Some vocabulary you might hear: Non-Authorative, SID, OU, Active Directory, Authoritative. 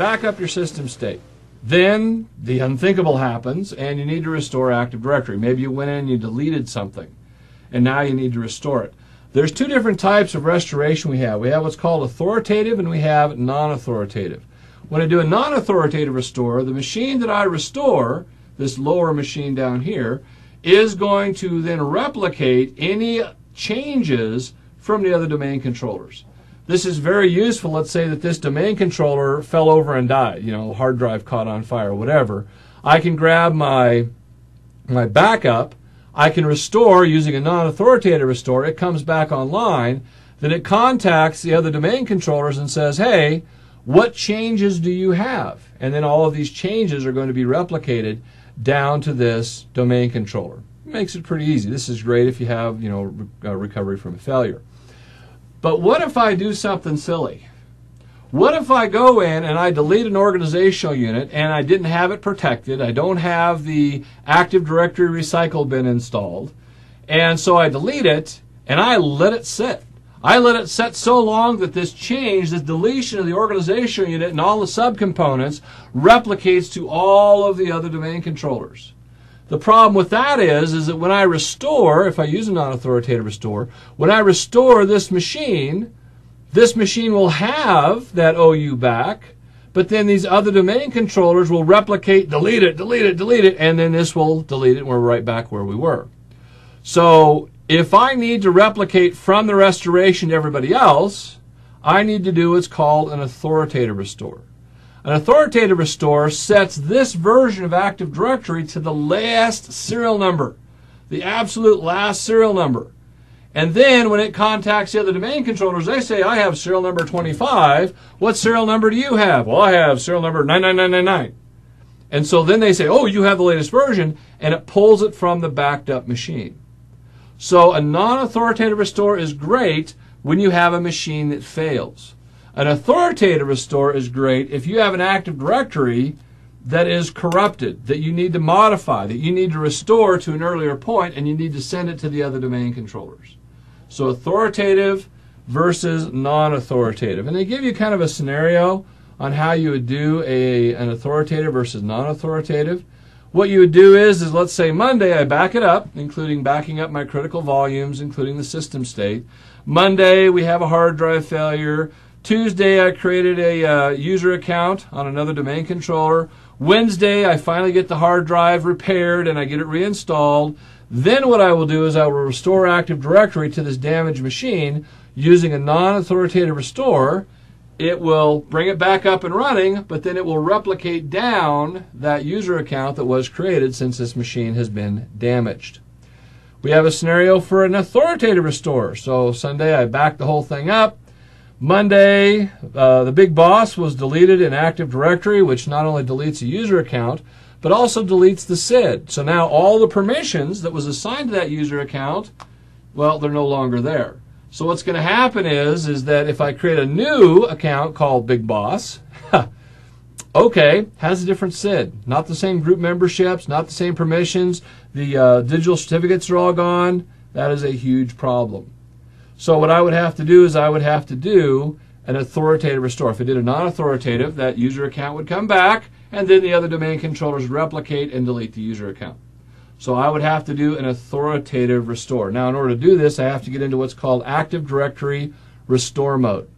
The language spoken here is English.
back up your system state. Then the unthinkable happens, and you need to restore Active Directory. Maybe you went in and you deleted something, and now you need to restore it. There's two different types of restoration we have. We have what's called authoritative, and we have non-authoritative. When I do a non-authoritative restore, the machine that I restore, this lower machine down here, is going to then replicate any changes from the other domain controllers. This is very useful. Let's say that this domain controller fell over and died. You know, hard drive caught on fire, whatever. I can grab my backup. I can restore using a non-authoritative restore. It comes back online. Then it contacts the other domain controllers and says, hey, what changes do you have? And then all of these changes are going to be replicated down to this domain controller. It makes it pretty easy. This is great if you have, you know, recovery from a failure. But what if I do something silly? What if I go in and I delete an organizational unit and I didn't have it protected, I don't have the Active Directory recycle bin installed, and so I delete it and I let it sit. I let it sit so long that this change, this deletion of the organizational unit and all the subcomponents replicates to all of the other domain controllers. The problem with that is that when I restore, if I use a non-authoritative restore, when I restore this machine will have that OU back, but then these other domain controllers will replicate, delete it, delete it, delete it, and then this will delete it, and we're right back where we were. So if I need to replicate from the restoration to everybody else, I need to do what's called an authoritative restore. An authoritative restore sets this version of Active Directory to the last serial number, the absolute last serial number. And then when it contacts the other domain controllers, they say, I have serial number 25. What serial number do you have? Well, I have serial number 99999. And so then they say, oh, you have the latest version, and it pulls it from the backed up machine. So a non-authoritative restore is great when you have a machine that fails. An authoritative restore is great if you have an Active Directory that is corrupted, that you need to modify, that you need to restore to an earlier point, and you need to send it to the other domain controllers. So authoritative versus non-authoritative. And they give you kind of a scenario on how you would do an authoritative versus non-authoritative. What you would do is let's say Monday I back it up, including backing up my critical volumes, including the system state. Monday we have a hard drive failure. Tuesday, I created a user account on another domain controller. Wednesday, I finally get the hard drive repaired and I get it reinstalled. Then what I will do is I will restore Active Directory to this damaged machine using a non-authoritative restore. It will bring it back up and running, but then it will replicate down that user account that was created since this machine has been damaged. We have a scenario for an authoritative restore. So Sunday, I backed the whole thing up. Monday, the big boss was deleted in Active Directory, which not only deletes a user account, but also deletes the SID. So now all the permissions that was assigned to that user account, well, they're no longer there. So what's going to happen is that if I create a new account called Big Boss, okay, has a different SID. Not the same group memberships, not the same permissions. The digital certificates are all gone. That is a huge problem. So what I would have to do is I would have to do an authoritative restore. If I did a non-authoritative, that user account would come back, and then the other domain controllers replicate and delete the user account. So I would have to do an authoritative restore. Now in order to do this, I have to get into what's called Active Directory Restore Mode.